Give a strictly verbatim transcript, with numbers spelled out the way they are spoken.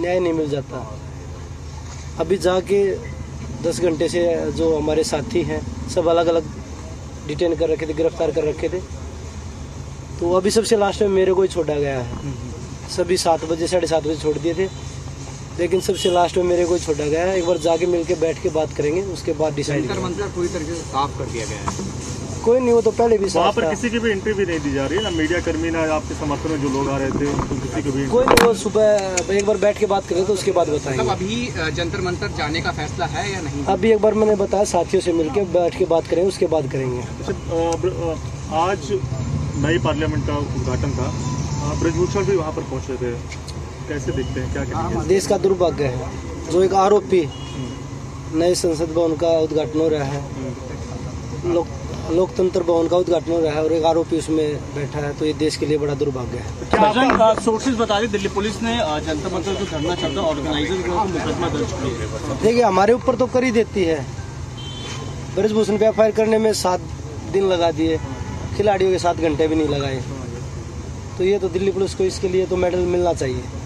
न्याय नहीं मिल जाता। अभी जाके दस घंटे से जो हमारे साथी हैं सब अलग अलग डिटेन कर रखे थे, गिरफ्तार कर रखे थे, तो अभी सबसे लास्ट में मेरे को ही छोड़ा गया है। सभी सात बजे साढ़े सात बजे छोड़ दिए थे, लेकिन सबसे लास्ट में मेरे को ही छोड़ा गया है। एक बार जाके मिलके बैठ के बात करेंगे, उसके बाद डिसाइड करेंगे। पूरी तरीके से साफ कर दिया गया है, कोई नहीं, वो तो पहले भी साफ था। किसी की भी एंट्री भी नहीं दी जा रही है ना, मीडिया कर्मी ना आपके समर्थन में जो लोग आ रहे थे किसी को भी कोई नहीं। वो सुबह एक बार बैठ के बात करें तो उसके बाद बताएंगे। अभी जंतर मंतर जाने का फैसला है या नहीं? अभी एक बार मैंने बताया साथियों से मिलके बैठ के बात करेंगे, उसके बाद करेंगे। आज नई पार्लियामेंट का उद्घाटन था, ब्रिजभूषण भी वहाँ पर पहुँचे थे, कैसे देखते हैं, क्या कहते हैं? देश का दुर्भाग्य है जो एक आरोपी नए संसद भवन का उद्घाटन हो रहा है, लोक लोकतंत्र भवन का उद्घाटन हो रहा है और एक आरोपी उसमें बैठा है, तो ये देश के लिए बड़ा दुर्भाग्य है। क्या सोर्सेज बता रही दिल्ली पुलिस ने जनता मंच जो धरना चलता ऑर्गेनाइजर को मुकदमा दर्ज किया? देखिए हमारे ऊपर तो कर ही देती है, ब्रिजभूषण पे एफ आई आर करने में सात दिन लगा दिए, खिलाड़ियों के सात घंटे भी नहीं लगाए, तो ये तो दिल्ली पुलिस को इसके लिए तो मेडल मिलना चाहिए।